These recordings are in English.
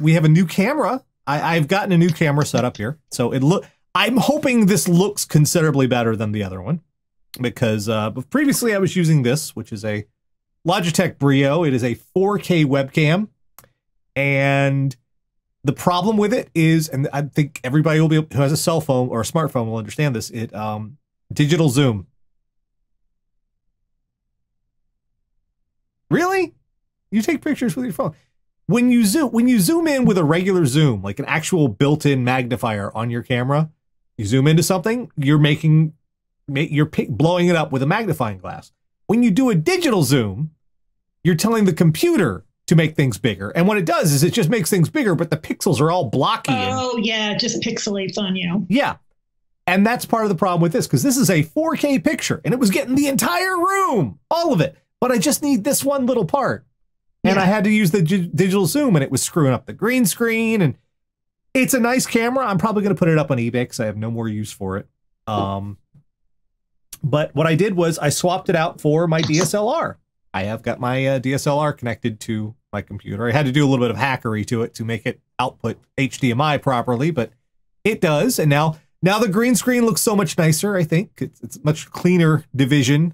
we have a new camera. I've gotten a new camera set up here. So I'm hoping this looks considerably better than the other one, because previously I was using this, which is a Logitech Brio. It is a 4K webcam. And the problem with it is, and I think everybody will be, who has a cell phone or a smartphone will understand this, it digital zoom. Really? You take pictures with your phone. When you zoom in with a regular zoom, like an actual built-in magnifier on your camera, you zoom into something, you're blowing it up with a magnifying glass. When you do a digital zoom, you're telling the computer to make things bigger. And what it does is it just makes things bigger, but the pixels are all blocky. Oh yeah, it just pixelates on you. Yeah. And that's part of the problem with this, because this is a 4K picture and it was getting the entire room, all of it. But I just need this one little part. And yeah. I had to use the digital zoom and it was screwing up the green screen. And it's a nice camera. I'm probably going to put it up on eBay because I have no more use for it. But what I did was I swapped it out for my DSLR. I have got my DSLR connected to my computer. I had to do a little bit of hackery to it to make it output HDMI properly, but it does. And now the green screen looks so much nicer, I think. It's much cleaner division.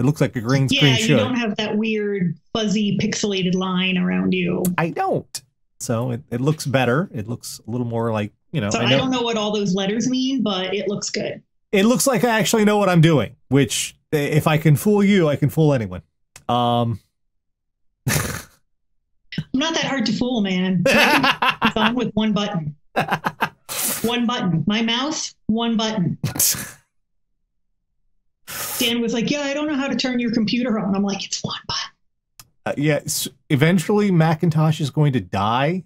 It looks like a green screen should. Yeah, you don't have that weird, fuzzy, pixelated line around you. I don't. So it looks better. It looks a little more like, you know. So I don't know what all those letters mean, but it looks good. It looks like I actually know what I'm doing, which if I can fool you, I can fool anyone. I'm not that hard to fool, man. I can phone with one button. One button. My mouse, one button. Dan was like, yeah, I don't know how to turn your computer on. I'm like, it's one button. Yeah, eventually Macintosh is going to die.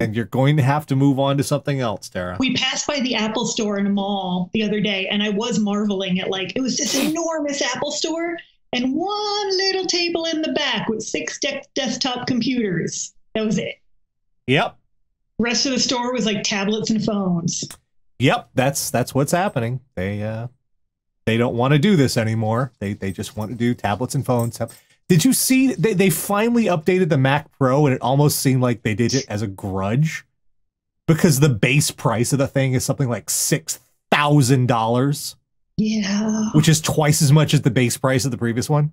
And you're going to have to move on to something else, Tara. We passed by the Apple store in a mall the other day, and I was marveling at, like, it was this enormous Apple store and one little table in the back with 6 desktop computers. That was it. Yep. The rest of the store was like tablets and phones. Yep, that's what's happening. They don't want to do this anymore. They just want to do tablets and phones. Did you see they finally updated the Mac Pro, and it almost seemed like they did it as a grudge, because the base price of the thing is something like $6,000. Yeah. Which is twice as much as the base price of the previous one.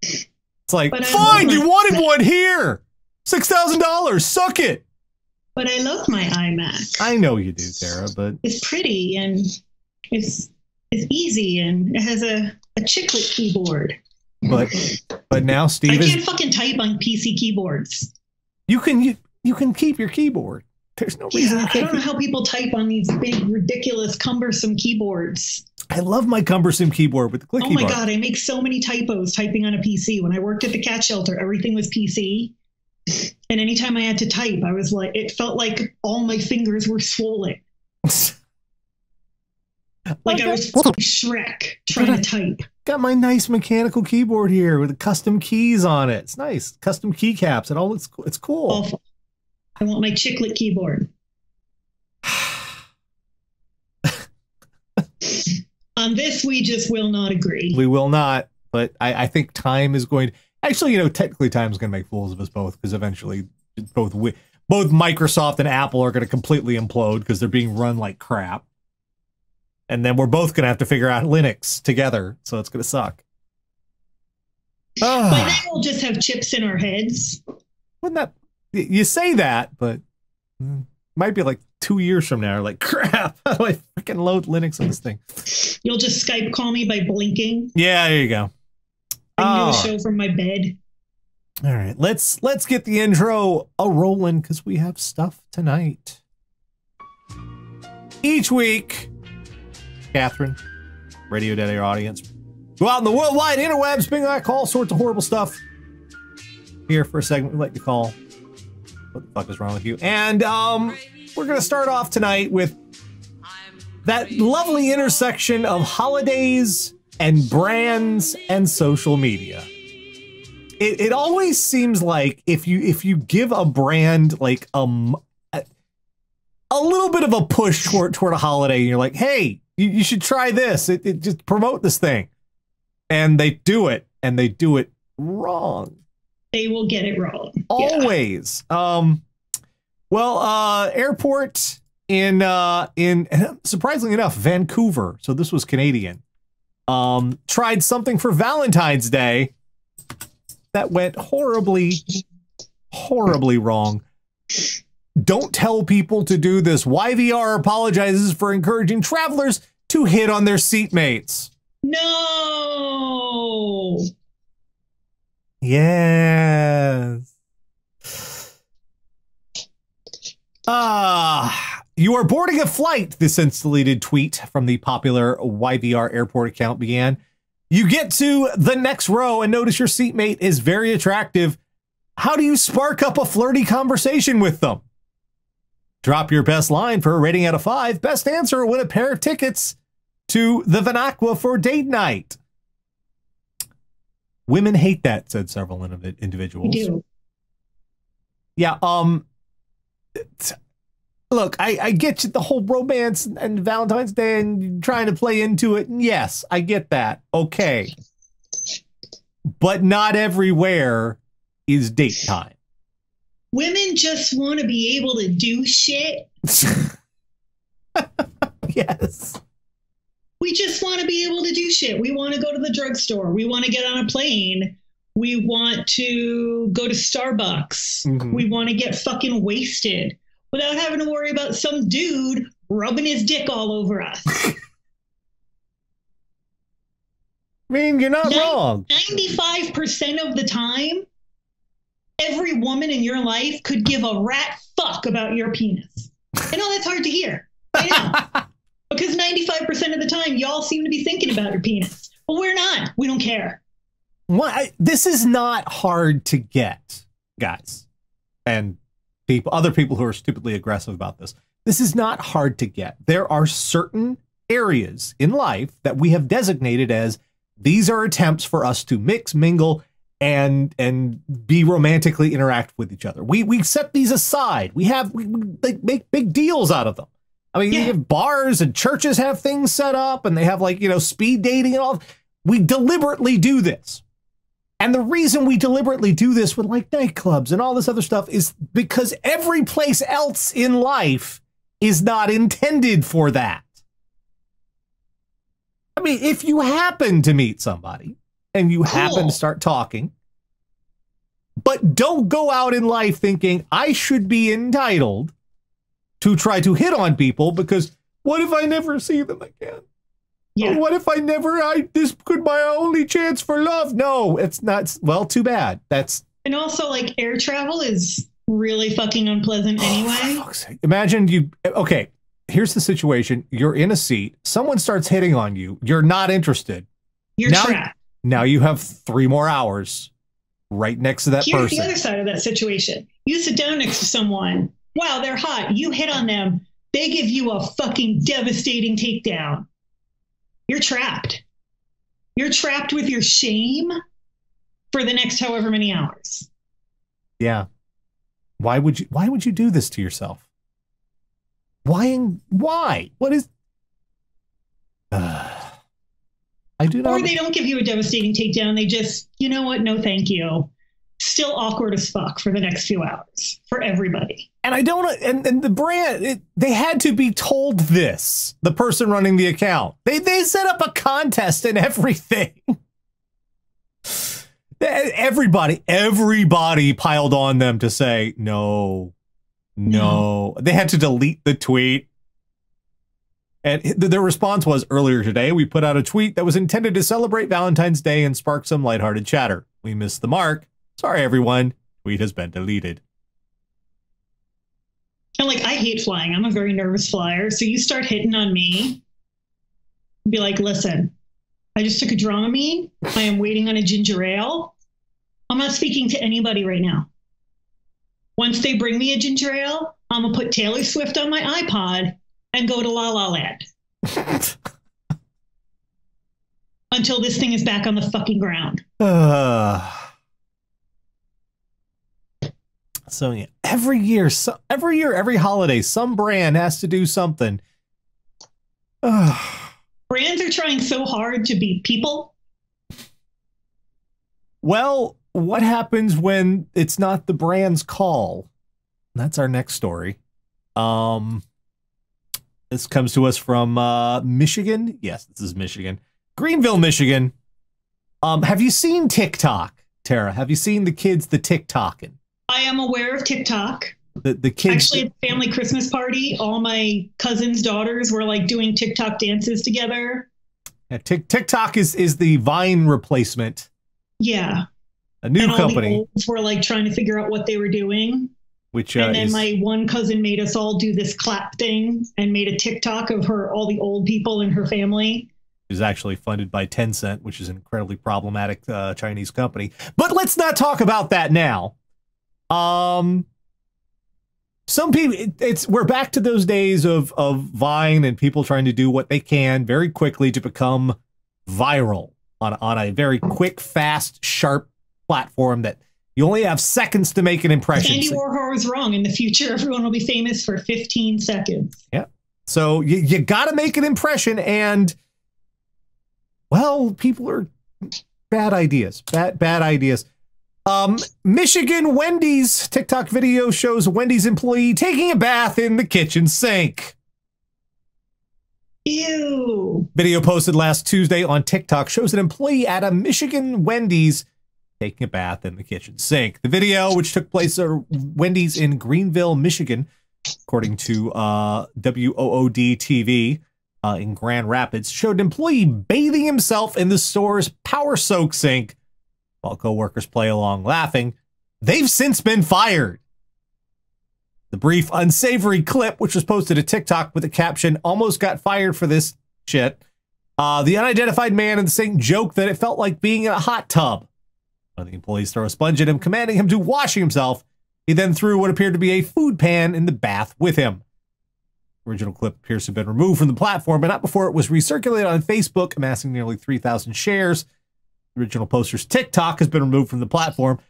It's like, fine, you wanted one here. $6,000. Suck it. But I love my iMac. I know you do, Tara, but it's pretty and it's easy and it has a chiclet keyboard. But now Steve, I can't fucking type on PC keyboards. You can keep your keyboard. There's no reason. I don't know how people type on these big, ridiculous, cumbersome keyboards. I love my cumbersome keyboard with the clicky. Oh my god, I make so many typos typing on a PC. When I worked at the cat shelter, everything was PC, and anytime I had to type, I was like, it felt like all my fingers were swollen. Like I was Shrek trying to type. Got my nice mechanical keyboard here with the custom keys on it. It's nice. Custom keycaps. It all looks cool. It's cool. Awful. I want my chiclet keyboard. On this, we just will not agree. We will not. But I think time is going to... Actually, you know, technically time is going to make fools of us both, because eventually both Microsoft and Apple are going to completely implode because they're being run like crap. And then we're both going to have to figure out Linux together. So it's going to suck. By then we'll just have chips in our heads. Wouldn't that... You say that, but it might be like 2 years from now. Like, crap, how do I freaking load Linux on this thing? You'll just Skype call me by blinking. Yeah, there you go. I can do the show from my bed. All right, let's get the intro a-rolling, because we have stuff tonight. Each week... Catherine, Radio Dead Air audience, go out in the worldwide interwebs, bing, I call all sorts of horrible stuff. Here for a segment we like to call "What the Fuck Is Wrong with You?" And we're going to start off tonight with that lovely intersection of holidays and brands and social media. It always seems like if you give a brand like a little bit of a push toward a holiday, and you're like, hey. You should try this. It just promote this thing. And they do it wrong. they will get it wrong. Always. Yeah. Well, airport in surprisingly enough, Vancouver. So this was Canadian. Tried something for Valentine's Day that went horribly, horribly wrong. Don't tell people to do this. YVR apologizes for encouraging travelers to hit on their seatmates. No. Yes. You are boarding a flight, this insulated tweet from the popular YVR airport account began. You get to the next row and notice your seatmate is very attractive. How do you spark up a flirty conversation with them? Drop your best line for a rating out of 5. Best answer, win a pair of tickets to the Vinacqua for date night. Women hate that, said several individuals. We do. Yeah, look, I get you, the whole romance and Valentine's Day and trying to play into it. And yes, I get that. Okay. But not everywhere is date time. Women just want to be able to do shit. Yes. We just want to be able to do shit. We want to go to the drugstore. We want to get on a plane. We want to go to Starbucks. Mm-hmm. We want to get fucking wasted without having to worry about some dude rubbing his dick all over us. I mean, you're not wrong. 95% of the time, every woman in your life could give a rat fuck about your penis. I know that's hard to hear. I know. Because 95% of the time, y'all seem to be thinking about your penis. But we're not. We don't care. Well, this is not hard to get, guys. And people, other people who are stupidly aggressive about this. This is not hard to get. There are certain areas in life that we have designated as these are attempts for us to mix, mingle, and be romantically interact with each other. We set these aside. We make big deals out of them. I mean, you have bars and churches have things set up and they have like, you know, speed dating and all. We deliberately do this. And the reason we deliberately do this with like nightclubs and all this other stuff is because every place else in life is not intended for that. I mean, if you happen to meet somebody and you happen to start talking, but don't go out in life thinking I should be entitled to try to hit on people because what if I never see them again? Yeah. What if I never, this could be my only chance for love? No, it's not. Well, too bad. That's. And also like air travel is really fucking unpleasant anyway. Imagine you. Okay. Here's the situation. You're in a seat. Someone starts hitting on you. You're not interested. You're trapped. Now you have 3 more hours right next to that person. Here's the other side of that situation. You sit down next to someone. Wow, they're hot. You hit on them. They give you a fucking devastating takedown. You're trapped. You're trapped with your shame for the next however many hours. Yeah. Why would you do this to yourself? Why? What is I do not. Or they don't give you a devastating takedown. They just, you know what? No, thank you. Still awkward as fuck for the next few hours for everybody. And I don't, and the brand, they had to be told this, the person running the account. They set up a contest and everything. Everybody piled on them to say, no. They had to delete the tweet. And their response was, earlier today, we put out a tweet that was intended to celebrate Valentine's Day and spark some lighthearted chatter. We missed the mark. Sorry, everyone. Tweet has been deleted. And like, I hate flying. I'm a very nervous flyer. So you start hitting on me. Be like, listen, I just took a Dramamine. I am waiting on a ginger ale. I'm not speaking to anybody right now. Once they bring me a ginger ale, I'm going to put Taylor Swift on my iPod and go to La La Land. Until this thing is back on the fucking ground. So yeah, every year, every holiday, some brand has to do something. Brands are trying so hard to be people. Well, What happens when it's not the brand's call? That's our next story. This comes to us from Michigan. Yes, this is Michigan. Greenville, Michigan. Have you seen TikTok, Tara? Have you seen the kids, the TikToking? I am aware of TikTok. The kids. Actually, at the family Christmas party, all my cousins' daughters were like doing TikTok dances together. Yeah, TikTok is the Vine replacement. Yeah. A new company. All the olds were like trying to figure out what they were doing. Which, and then my one cousin made us all do this clap thing and made a TikTok of her, all the old people in her family. Is actually funded by Tencent, which is an incredibly problematic Chinese company. But let's not talk about that now. Some people, we're back to those days of Vine and people trying to do what they can very quickly to become viral on a very quick, fast, sharp platform that you only have seconds to make an impression. Andy Warhol was wrong. In the future, everyone will be famous for 15 seconds. Yeah. So you got to make an impression, and well, people are bad ideas, bad ideas. Michigan Wendy's TikTok video shows a Wendy's employee taking a bath in the kitchen sink. Ew. Video posted last Tuesday on TikTok shows an employee at a Michigan Wendy's taking a bath in the kitchen sink. The video, which took place at Wendy's in Greenville, Michigan, according to WOOD TV in Grand Rapids, showed an employee bathing himself in the store's power soak sink while co-workers play along laughing. They've since been fired. The brief, unsavory clip, which was posted to TikTok with the caption, "Almost got fired for this shit." The unidentified man in the sink joked that it felt like being in a hot tub. One of the employees threw a sponge at him, commanding him to wash himself. He then threw what appeared to be a food pan in the bath with him. The original clip appears to have been removed from the platform, but not before it was recirculated on Facebook, amassing nearly 3,000 shares. The original poster's TikTok has been removed from the platform.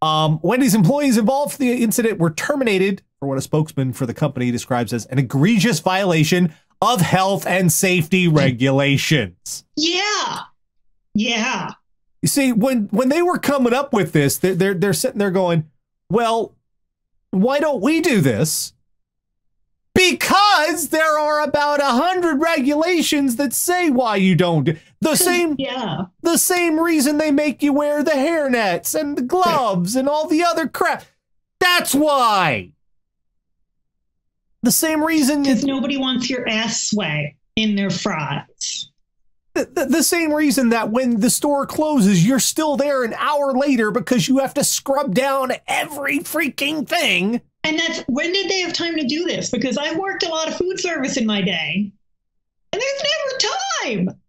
Wendy's employees involved in the incident were terminated for what a spokesman for the company describes as an egregious violation of health and safety regulations. Yeah. Yeah. You see, when they were coming up with this, they're sitting there going, well, why don't we do this? Because there are about 100 regulations that say why you don't do the same. Yeah. The same reason they make you wear the hairnets and the gloves and all the other crap. That's why. The same reason. Because nobody wants your ass sweat in their fries. The same reason that when the store closes, you're still there an hour later because you have to scrub down every freaking thing. And that's, when did they have time to do this? Because I worked a lot of food service in my day, and there's never time.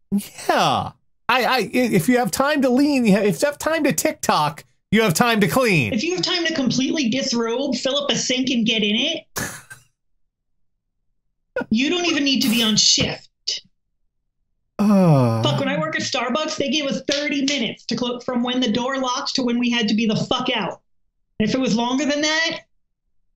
Yeah. If you have time to lean, if you have time to TikTok, you have time to clean. If you have time to completely disrobe, fill up a sink and get in it, you don't even need to be on shift. Fuck, when I work at Starbucks, they gave us 30 minutes to close from when the door locked to when we had to be the fuck out. And if it was longer than that,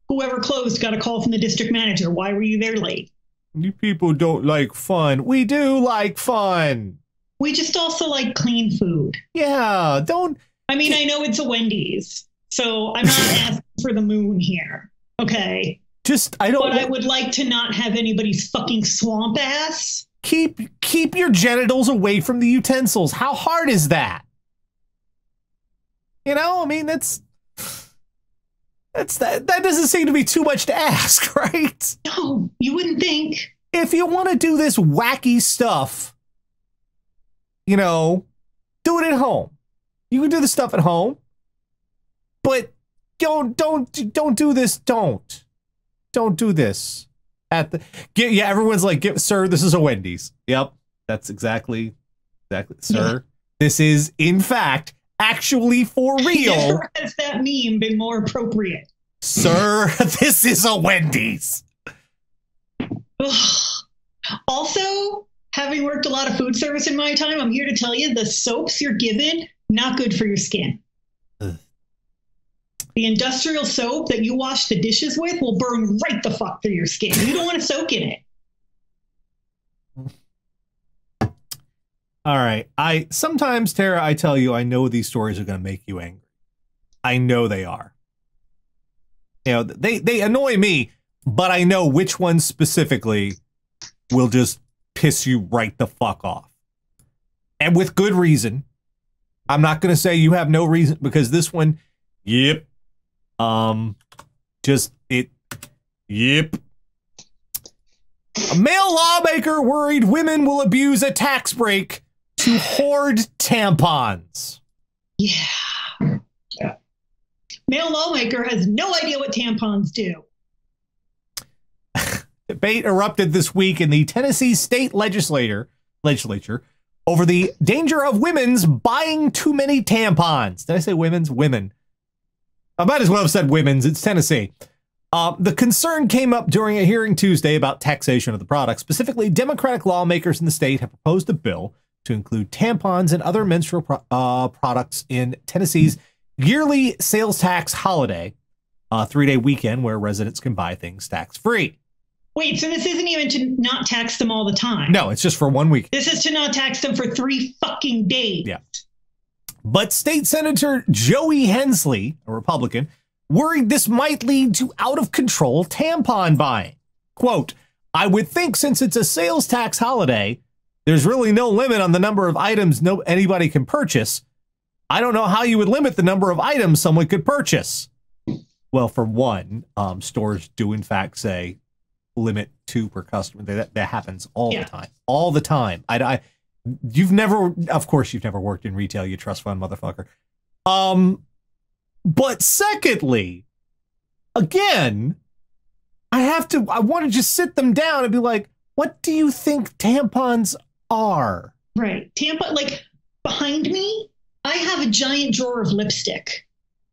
whoever closed got a call from the district manager. Why were you there late? You people don't like fun. We do like fun. We just also like clean food. Yeah, don't. I mean, I know it's a Wendy's, so I'm not asking for the moon here. Okay. Just, I don't. But I would like to not have anybody's fucking swamp ass. Keep your genitals away from the utensils. How hard is that? You know, I mean, that doesn't seem to be too much to ask, right? No, you wouldn't think. If you want to do this wacky stuff, you know, do it at home. You can do the stuff at home, but don't do this. Don't do this. Yeah, everyone's like, sir, this is a Wendy's. Yep, that's exactly, sir. Yeah. This is, in fact, actually for real. Never has that meme been more appropriate? Sir, this is a Wendy's. Ugh. Also, having worked a lot of food service in my time, I'm here to tell you the soaps you're given, not good for your skin. Ugh. The industrial soap that you wash the dishes with will burn right the fuck through your skin. You don't want to soak in it. All right. Sometimes, Tara, I tell you, I know these stories are going to make you angry. I know they are. You know, they annoy me, but I know which ones specifically will just piss you right the fuck off. And with good reason. I'm not going to say you have no reason, because this one, yep. Yep. A male lawmaker worried women will abuse a tax break to hoard tampons. Yeah. Yeah. Male lawmaker has no idea what tampons do. Debate erupted this week in the Tennessee state legislature over the danger of women's buying too many tampons. Did I say women's? Women. I might as well have said women's. It's Tennessee. The concern came up during a hearing Tuesday about taxation of the product. Specifically, Democratic lawmakers in the state have proposed a bill to include tampons and other menstrual products in Tennessee's yearly sales tax holiday, a three-day weekend where residents can buy things tax-free. Wait, so this isn't even to not tax them all the time? No, it's just for 1 week. This is to not tax them for 3 fucking days. Yeah. But State Senator Joey Hensley, a Republican, worried this might lead to out-of-control tampon buying. Quote, I would think since it's a sales tax holiday, there's really no limit on the number of items anybody can purchase. I don't know how you would limit the number of items someone could purchase. Well, for one, stores do in fact say limit 2 per customer. That happens all the time. All the time. You've never, of course, you've never worked in retail, you trust fund motherfucker. But secondly, again, I want to just sit them down and be like, what do you think tampons are? Right. Like behind me, I have a giant drawer of lipstick.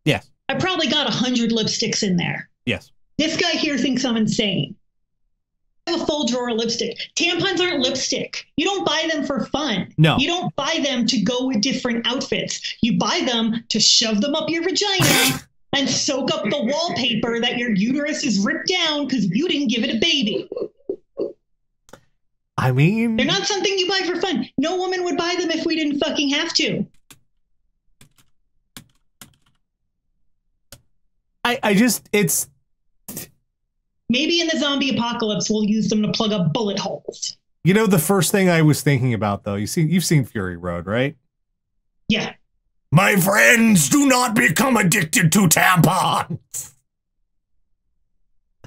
Yes. I probably got 100 lipsticks in there. Yes. This guy here thinks I'm insane. I have a full drawer of lipstick. Tampons aren't lipstick. You don't buy them for fun. No. You don't buy them to go with different outfits. You buy them to shove them up your vagina and soak up the wallpaper that your uterus is ripped down because you didn't give it a baby. I mean, they're not something you buy for fun. No woman would buy them if we didn't fucking have to. It's. Maybe in the zombie apocalypse, we'll use them to plug up bullet holes. You know, the first thing I was thinking about, though, you've seen Fury Road, right? Yeah. My friends, do not become addicted to tampons.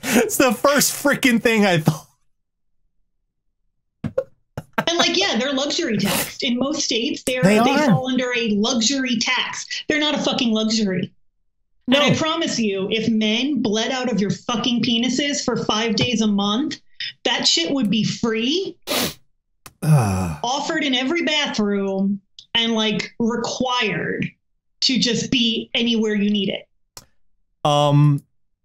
It's the first freaking thing I thought. And like, yeah, they're luxury taxed. In most states, they fall under a luxury tax. They're not a fucking luxury. No. And I promise you, if men bled out of your fucking penises for 5 days a month, that shit would be free, offered in every bathroom, and like required to just be anywhere you need it.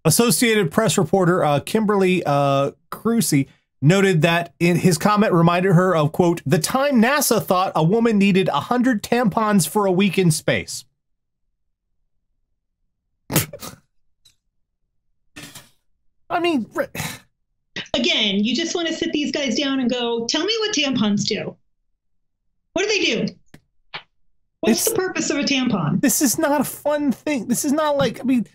Associated Press reporter Kimberly Crucy noted that in his comment reminded her of, quote, the time NASA thought a woman needed 100 tampons for a week in space. I mean, again, you just want to sit these guys down and go, tell me what tampons do. What do they do? What's the purpose of a tampon? This is not a fun thing. This is not like, I mean,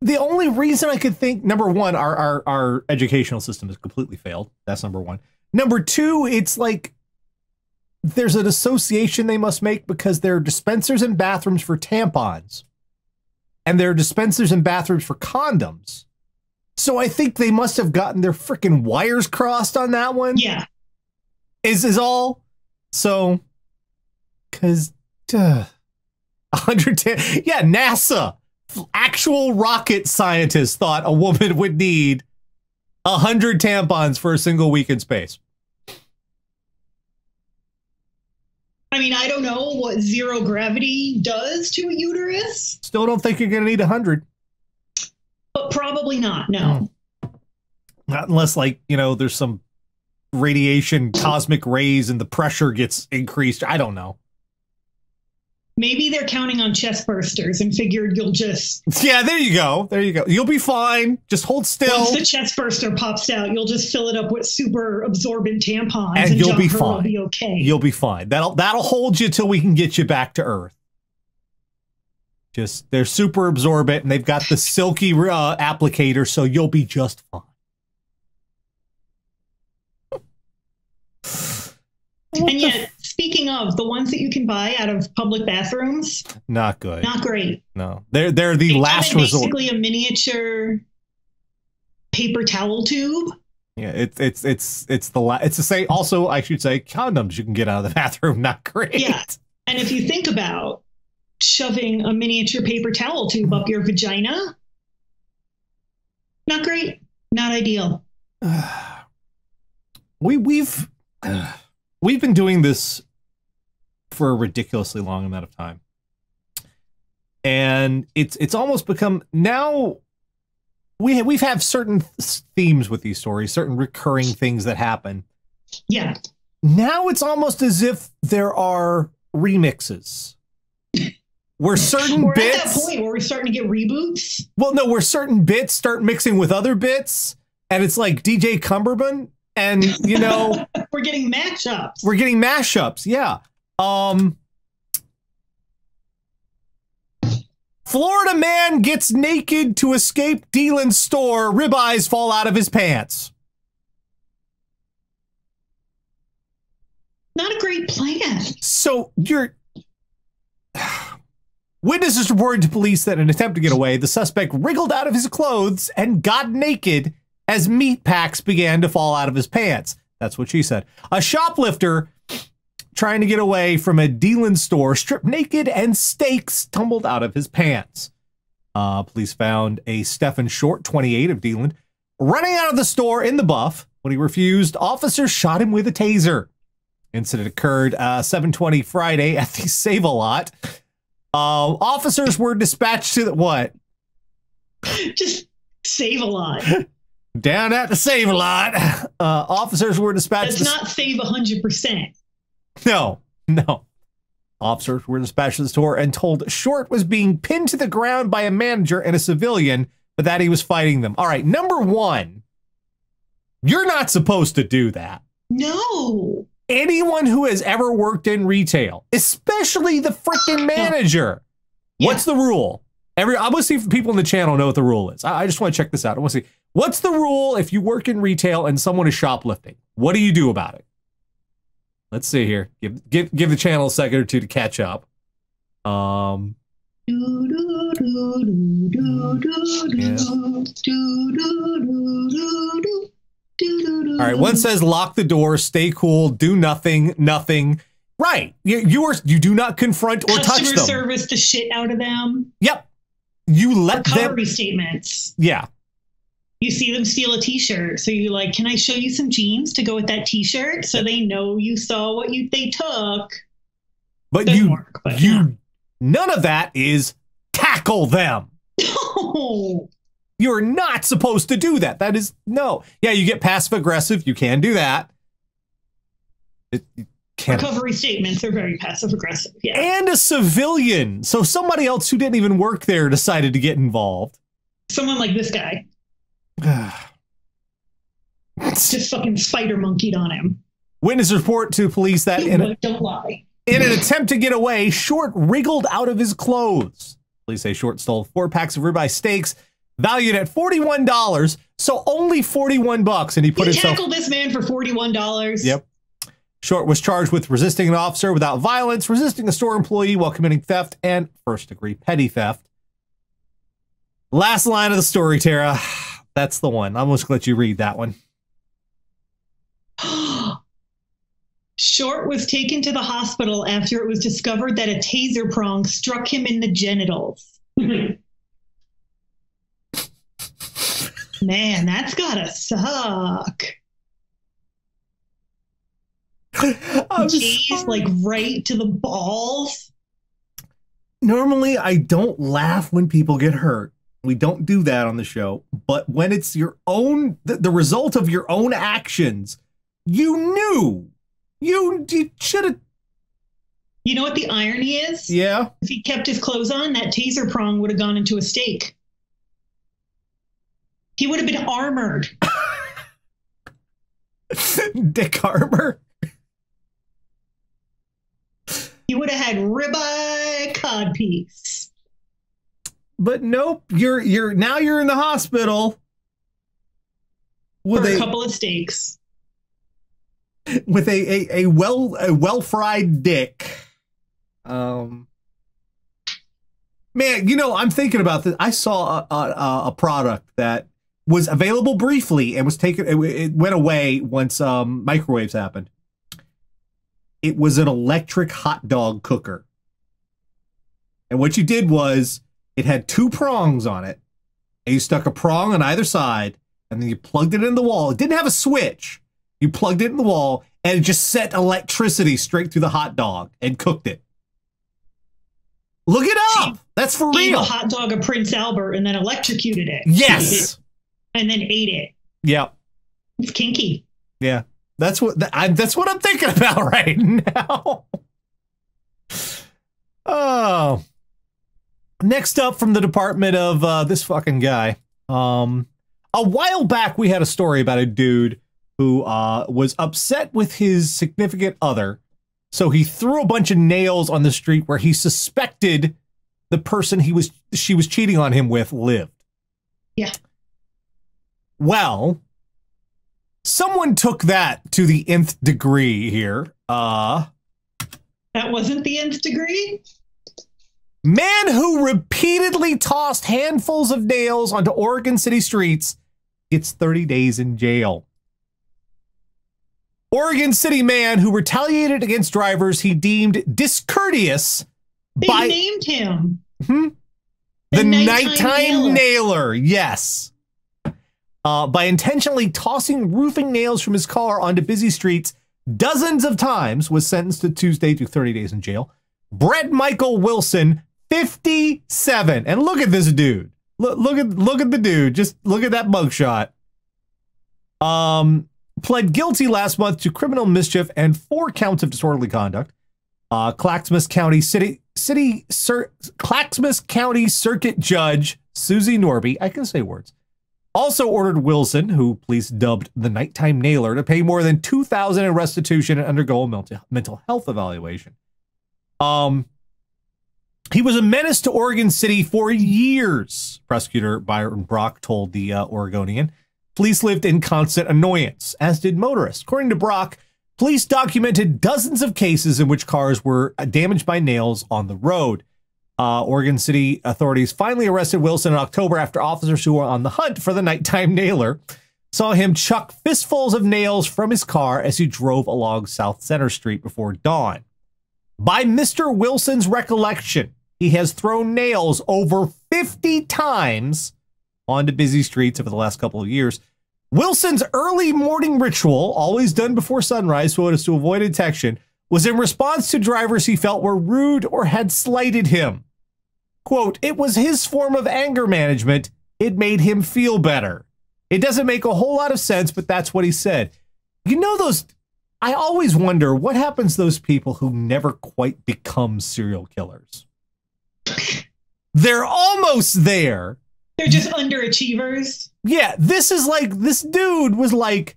the only reason I could think, number one, our educational system has completely failed. That's number one. Number two, it's like there's an association they must make because there are dispensers and bathrooms for tampons. And there are dispensers and bathrooms for condoms. So I think they must have gotten their freaking wires crossed on that one. Yeah. Is all. So, because 110. Yeah, NASA, actual rocket scientists thought a woman would need 100 tampons for a single week in space. I mean, I don't know what zero gravity does to a uterus. Still don't think you're going to need 100. But probably not, no. Not unless, like, you know, there's some radiation, cosmic rays, and the pressure gets increased. I don't know. Maybe they're counting on chest bursters and figured you'll just... Yeah, there you go. There you go. You'll be fine. Just hold still. Once the chest burster pops out, you'll just fill it up with super absorbent tampons. And you'll be fine. Will be okay. You'll be fine. That'll hold you till we can get you back to Earth. Just, they're super absorbent, and they've got the silky applicator, so you'll be just fine. And yet, speaking of the ones that you can buy out of public bathrooms, not good, not great. No, they're the last resort. Basically, a miniature paper towel tube. Yeah, it's the same. Also, I should say condoms you can get out of the bathroom, not great. Yeah, and if you think about shoving a miniature paper towel tube up your vagina, not great, not ideal. We've been doing this for a ridiculously long amount of time, and it's almost become now we've have certain themes with these stories, certain recurring things that happen. Yeah. Now it's almost as if there are remixes. Where certain bits at that point where we're starting to get reboots. Well, no, where certain bits start mixing with other bits, and it's like DJ Cumberbund. And, you know, we're getting mashups. We're getting mashups. Yeah. Florida man gets naked to escape Dillon's store. Ribeyes fall out of his pants. Not a great plan. So you're. Witnesses reported to police that in an attempt to get away, the suspect wriggled out of his clothes and got naked as meat packs began to fall out of his pants. That's what she said. A shoplifter trying to get away from a Dillon's store stripped naked and steaks tumbled out of his pants. Police found a Stephen Short, 28, of Dillon, running out of the store in the buff. When he refused, officers shot him with a taser. Incident occurred 7:20 Friday at the Save-A-Lot. Officers were dispatched to the what? Just Save-A-Lot. Down at the Save-A-Lot, officers were dispatched. That's not save 100%. No, no. Officers were dispatched to the store and told Short was being pinned to the ground by a manager and a civilian, but that he was fighting them. All right, number one, you're not supposed to do that. No. Anyone who has ever worked in retail, especially the freaking manager. No. Yeah. What's the rule? I want to see if people in the channel know what the rule is. I just want to check this out. I want to see. What's the rule if you work in retail and someone is shoplifting? What do you do about it? Let's see here. Give the channel a second or two to catch up. Yeah. All right. One says lock the door, stay cool, do nothing, nothing. Right. You do not confront or touch them. Customer service the shit out of them. Yep. You let them. Recovery statements. Yeah. You see them steal a t-shirt, so you like, can I show you some jeans to go with that t-shirt? So they know you saw what they took. But none of that is tackle them. No. You're not supposed to do that. That is no. Yeah, you get passive aggressive. You can do that. Recovery statements are very passive aggressive. Yeah. And a civilian. So somebody else who didn't even work there decided to get involved. Someone like this guy. Just fucking spider monkeyed on him. Witnesses report to police that in an attempt to get away, Short wriggled out of his clothes. Police say Short stole 4 packs of ribeye steaks valued at $41, so only $41, and he put himself. Tackled this man for $41. Yep. Short was charged with resisting an officer without violence, resisting a store employee while committing theft, and first-degree petty theft. Last line of the story, Tara. That's the one. I'm just going to let you read that one. Short was taken to the hospital after it was discovered that a taser prong struck him in the genitals. Man, that's gotta suck. Jeez, like right to the balls. Normally, I don't laugh when people get hurt. We don't do that on the show, but when it's your own, the result of your own actions, you knew. You should have. You know what the irony is? Yeah. If he kept his clothes on, that taser prong would have gone into a steak. He would have been armored. Dick armor. He would have had ribeye codpiece. But nope, you're now in the hospital with a couple of steaks, with a well fried dick. Man, you know, I'm thinking about this. I saw a product that was available briefly and was taken. It went away once microwaves happened. It was an electric hot dog cooker, and what you did was it had two prongs on it, and you stuck a prong on either side, and then you plugged it in the wall. It didn't have a switch. You plugged it in the wall, and it just sent electricity straight through the hot dog and cooked it. Look it up. That's for real. Gave a hot dog a Prince Albert and then electrocuted it. Yes. And then ate it. Yeah. It's kinky. Yeah. That's what that's what I'm thinking about right now. Oh. Next up from the department of this fucking guy. A while back, we had a story about a dude who was upset with his significant other. So he threw a bunch of nails on the street where he suspected the person she was cheating on him with lived. Yeah. Well, someone took that to the nth degree here. That wasn't the nth degree? Man who repeatedly tossed handfuls of nails onto Oregon City streets gets 30 days in jail. Oregon City man who retaliated against drivers he deemed discourteous. They named him. Hmm? The nighttime nailer. Yes. By intentionally tossing roofing nails from his car onto busy streets dozens of times, was sentenced to Tuesday to 30 days in jail. Brett Michael Wilson, 57. And look at this dude. Look at the dude. Just look at that mugshot. Pled guilty last month to criminal mischief and 4 counts of disorderly conduct. Clackamas County Clackamas County Circuit Judge Susie Norby, I can say words, also ordered Wilson, who police dubbed the nighttime nailer, to pay more than $2,000 in restitution and undergo a mental health evaluation. He was a menace to Oregon City for years, Prosecutor Byron Brock told the Oregonian. Police lived in constant annoyance, as did motorists. According to Brock, police documented dozens of cases in which cars were damaged by nails on the road. Oregon City authorities finally arrested Wilson in October after officers who were on the hunt for the nighttime nailer saw him chuck fistfuls of nails from his car as he drove along South Center Street before dawn. By Mr. Wilson's recollection, he has thrown nails over 50 times onto busy streets over the last couple of years. Wilson's early morning ritual, always done before sunrise so as to avoid detection, was in response to drivers he felt were rude or had slighted him. Quote, it was his form of anger management. It made him feel better. It doesn't make a whole lot of sense, but that's what he said. You know, those... I always wonder what happens to those people who never quite become serial killers. They're almost there. They're just underachievers. Yeah, this is like, this dude was like,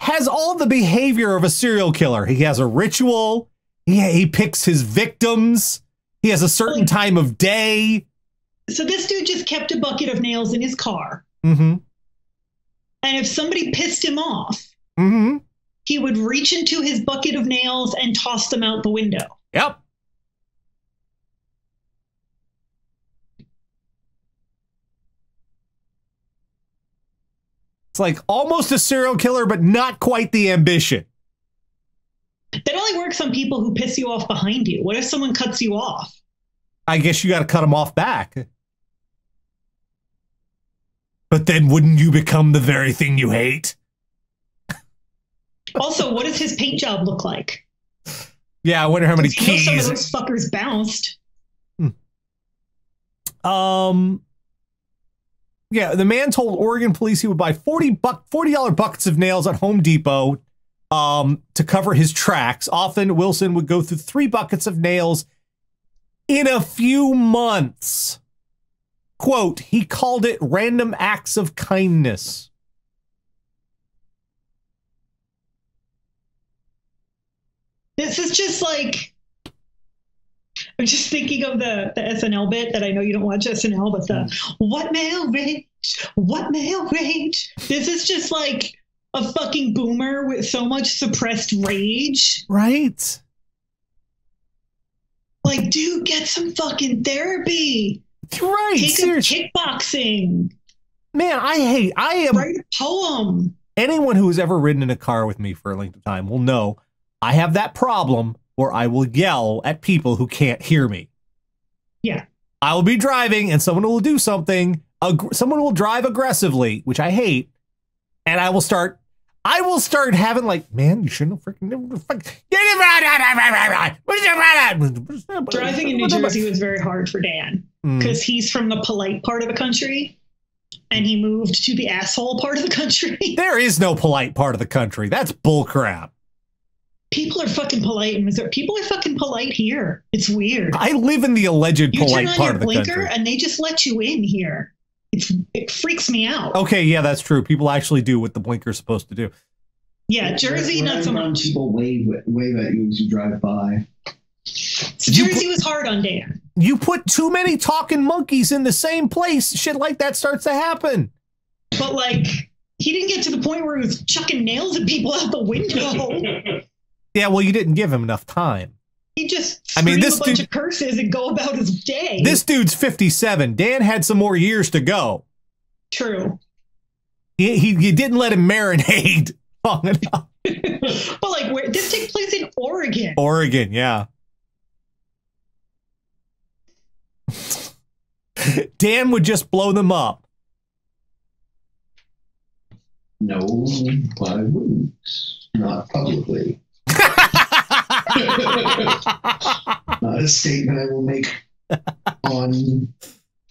has all the behavior of a serial killer. He has a ritual. He picks his victims. He has a certain time of day. So this dude just kept a bucket of nails in his car. Mm-hmm. And if somebody pissed him off, mm-hmm, he would reach into his bucket of nails and toss them out the window. Yep. It's like almost a serial killer, but not quite the ambition. That only works on people who piss you off behind you. What if someone cuts you off? I guess you got to cut them off back. But then wouldn't you become the very thing you hate? Also, what does his paint job look like? Yeah, I wonder how many keys. Some of those fuckers bounced. Hmm. Yeah, the man told Oregon police he would buy $40 buckets of nails at Home Depot to cover his tracks. Often, Wilson would go through 3 buckets of nails in a few months. Quote, he called it random acts of kindness. This is just like, I'm just thinking of the SNL bit that I know you don't watch SNL, but the what male rage. This is just like a fucking boomer with so much suppressed rage. Right. Like, dude, get some fucking therapy. Right. Take seriously. Up kickboxing. Man, I write a poem. Anyone who has ever ridden in a car with me for a length of time will know I have that problem where I will yell at people who can't hear me. Yeah. I will be driving and someone will do something. Someone will drive aggressively, which I hate. And I will start having like, man, you shouldn't have freaking. Driving in New Jersey was very hard for Dan because he's from the polite part of the country. And he moved to the asshole part of the country. There is no polite part of the country. That's bullcrap. People are fucking polite in Missouri. People are fucking polite here. It's weird. I live in the alleged polite part of the country. You turn on your blinker and they just let you in here. It freaks me out. Okay, yeah, that's true. People actually do what the blinker's supposed to do. Yeah, Jersey, not so much. People wave at you as you drive by. So Jersey was hard on Dan. You put too many talking monkeys in the same place, shit like that starts to happen. But like, he didn't get to the point where he was chucking nails at people out the window. Yeah, well, you didn't give him enough time. He just this a bunch of curses and go about his day. This dude's 57. Dan had some more years to go. True. You didn't let him marinate long enough. But like, this takes place in Oregon. Oregon, yeah. Dan would just blow them up. No, I wouldn't. Not publicly. Not a statement I will make on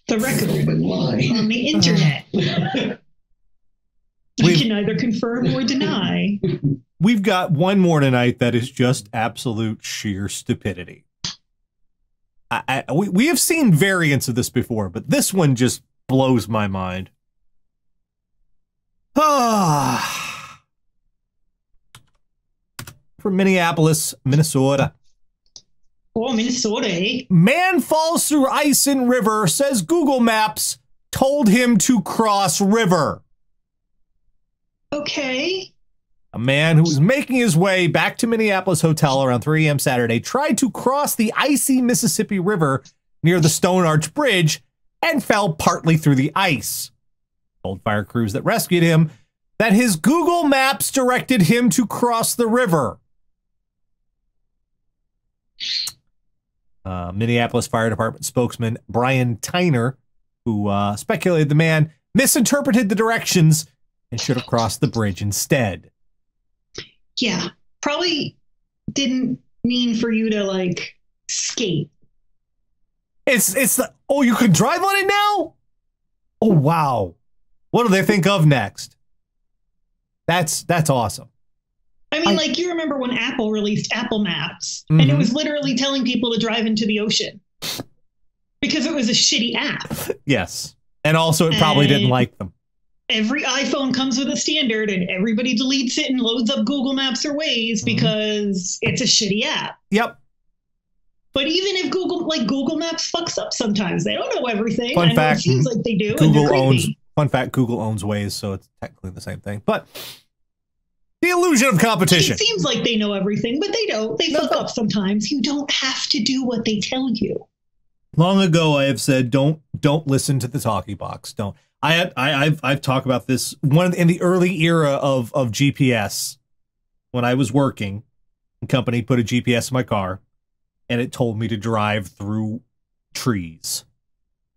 the record, on the internet. We can neither confirm or deny. We've got one more tonight that is just absolute sheer stupidity. We have seen variants of this before, but this one just blows my mind. From Minneapolis, Minnesota. Oh, Minnesota, eh? Man falls through ice in river, says Google Maps told him to cross river. Okay. A man who was making his way back to Minneapolis hotel around 3 a.m. Saturday tried to cross the icy Mississippi River near the Stone Arch Bridge and fell partly through the ice. Told fire crews that rescued him that his Google Maps directed him to cross the river. Minneapolis Fire Department spokesman Brian Tyner, who speculated the man misinterpreted the directions and should have crossed the bridge instead. Yeah, probably didn't mean for you to like skate. It's the, oh, you can drive on it now? Oh wow. What do they think of next? That's awesome. I mean, like, you remember when Apple released Apple Maps, and it was literally telling people to drive into the ocean because it was a shitty app. Yes. And also it probably didn't like them. Every iPhone comes with a standard and everybody deletes it and loads up Google Maps or Waze because it's a shitty app. Yep. But even if Google Maps fucks up sometimes, they don't know everything. Fun fact, it seems like they do. Google owns Waze, so it's technically the same thing. But the illusion of competition. It seems like they know everything, but they don't. They fuck up sometimes. You don't have to do what they tell you. Long ago, I have said, don't listen to the talkie box. Don't. I've talked about this in the early era of GPS. When I was working, the company put a GPS in my car, and it told me to drive through trees,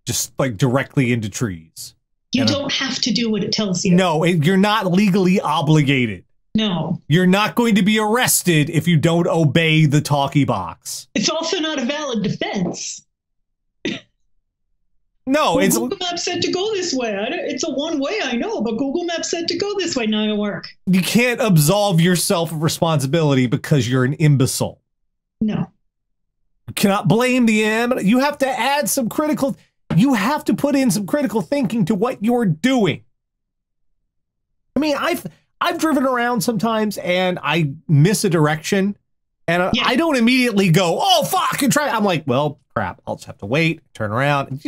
just like directly into trees. You don't have to do what it tells you. No, you're not legally obligated. No. You're not going to be arrested if you don't obey the talkie box. It's also not a valid defense. No, it's... Google Maps said to go this way. It's a one way, I know, but Google Maps said to go this way. Not gonna work. You can't absolve yourself of responsibility because you're an imbecile. No. You cannot blame the amateur. You have to add some critical... You have to put in some critical thinking to what you're doing. I mean, I've driven around sometimes and I miss a direction and I don't immediately go, oh, fuck, and try. I'm like, well, crap, I'll just have to wait, turn around.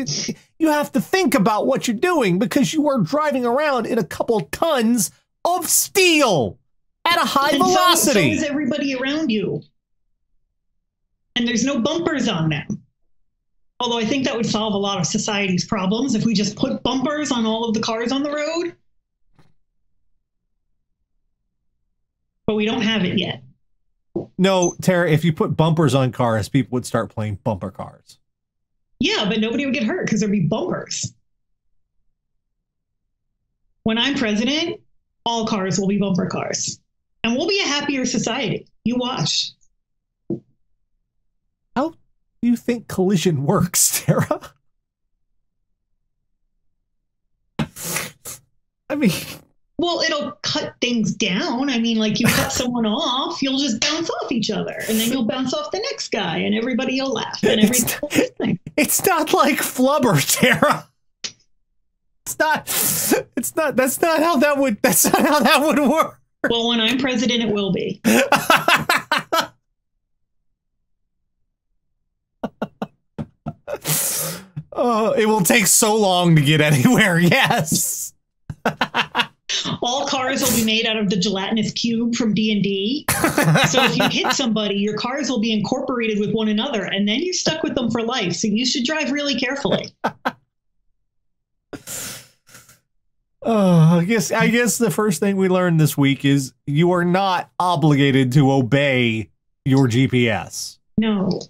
You have to think about what you're doing because you are driving around in a couple tons of steel at a high velocity. So is everybody around you. And there's no bumpers on them. Although I think that would solve a lot of society's problems if we just put bumpers on all of the cars on the road. But we don't have it yet. No, Tara, if you put bumpers on cars, people would start playing bumper cars. Yeah, but nobody would get hurt because there'd be bumpers. When I'm president, all cars will be bumper cars. And we'll be a happier society. You watch. How do you think collision works, Tara? I mean... Well, it'll cut things down. I mean, like you cut someone off, you'll just bounce off each other and then you'll bounce off the next guy and everybody will laugh. And it's not like flubber, Tara. It's not, that's not how that would work. Well, when I'm president, it will be. Oh, it will take so long to get anywhere. Yes. All cars will be made out of the gelatinous cube from D&D. So if you hit somebody, your cars will be incorporated with one another, and then you're stuck with them for life. So you should drive really carefully. Oh, I guess the first thing we learned this week is you are not obligated to obey your GPS. No.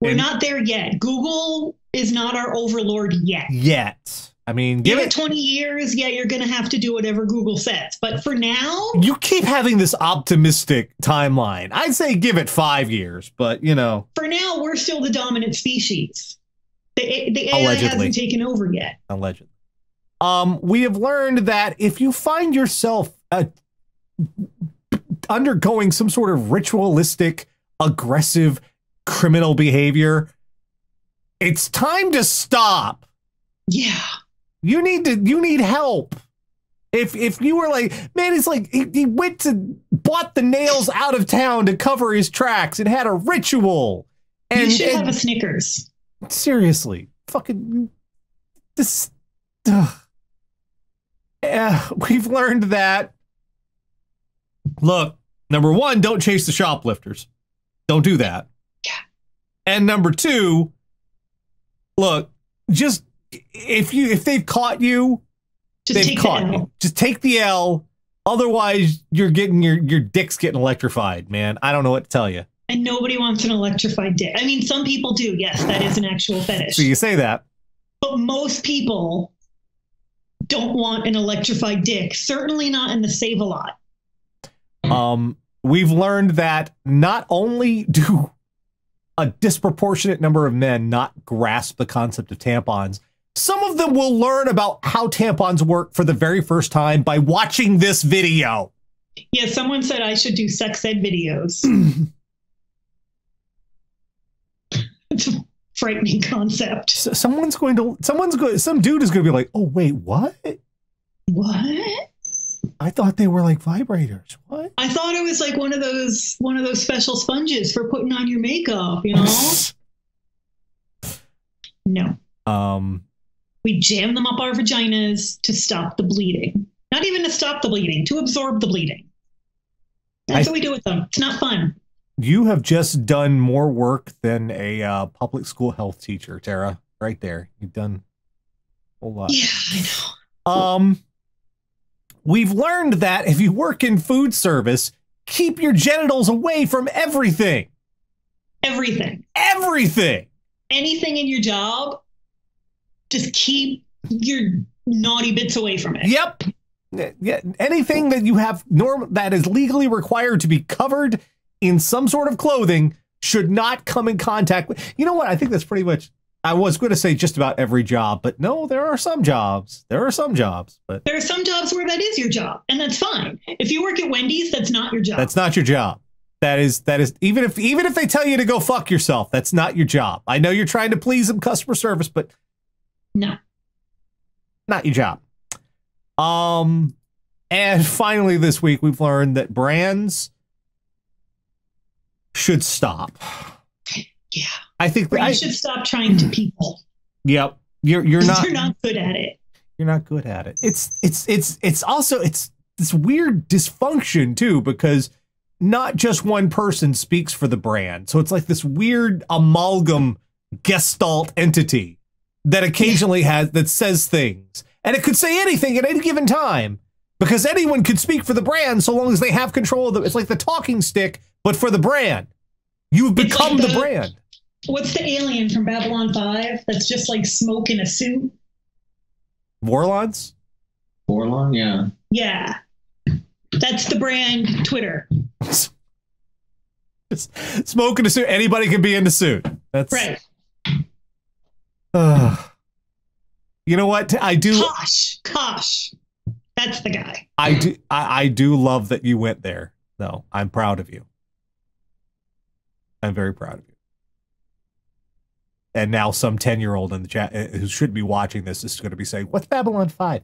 We're not there yet. Google is not our overlord yet. Yet. I mean, give it 20 years. Yeah, you're going to have to do whatever Google says. But for now, you keep having this optimistic timeline. I'd say give it 5 years. But, you know, for now, we're still the dominant species. The AI hasn't taken over yet. Allegedly. We have learned that if you find yourself undergoing some sort of ritualistic, aggressive criminal behavior, it's time to stop. Yeah. You need help. If you were like, man, it's like he went to bought the nails out of town to cover his tracks. It had a ritual. And you should have a Snickers. Seriously, fucking this. We've learned that. Look, number one, don't chase the shoplifters. Don't do that. Yeah. And number two, look, just. If they've caught you, they've caught you. Just take the L. Otherwise, you're getting your dick's getting electrified, man. I don't know what to tell you. And nobody wants an electrified dick. I mean, some people do. Yes, that is an actual fetish. So you say that. But most people don't want an electrified dick. Certainly not in the Save-A-Lot. We've learned that not only do a disproportionate number of men not grasp the concept of tampons, some of them will learn about how tampons work for the very first time by watching this video. Yeah, someone said I should do sex ed videos. It's a frightening concept. So some dude is going to be like, oh, wait, what? What? I thought they were like vibrators. What? I thought it was like one of those special sponges for putting on your makeup, you know? No. We jam them up our vaginas to stop the bleeding. Not even to stop the bleeding, to absorb the bleeding. That's what we do with them. It's not fun. You have just done more work than a public school health teacher, Tara. Right there. You've done a whole lot. Yeah, I know. We've learned that if you work in food service, keep your genitals away from everything. Everything. Everything. Anything in your job, just keep your naughty bits away from it. Yep. Yeah. Anything that you have that is legally required to be covered in some sort of clothing should not come in contact with. You know what? I think that's pretty much. I was going to say just about every job, but no, there are some jobs. There are some jobs where that is your job, and that's fine. If you work at Wendy's, that's not your job. That's not your job. That is even if they tell you to go fuck yourself, that's not your job. I know you're trying to please them, customer service, but no, not your job. And finally, this week we've learned that brands should stop. Yeah. I think that you should stop trying to people. Yep. You're not good at it. You're not good at it. It's also, it's this weird dysfunction too, because not just one person speaks for the brand. So it's like this weird amalgam gestalt entity that occasionally has, that says things, and it could say anything at any given time because anyone could speak for the brand so long as they have control of it. It's like the talking stick, but for the brand. You've become like the brand. What's the alien from Babylon 5 that's just like smoke in a suit? Vorlons? Vorlon, yeah. Yeah. That's the brand Twitter. Smoke in a suit. Anybody can be in the suit. That's right. You know what? I do. Kosh. That's the guy. I do love that you went there, though. I'm proud of you. I'm very proud of you. And now some 10-year-old in the chat who should be watching this is going to be saying, what's Babylon 5?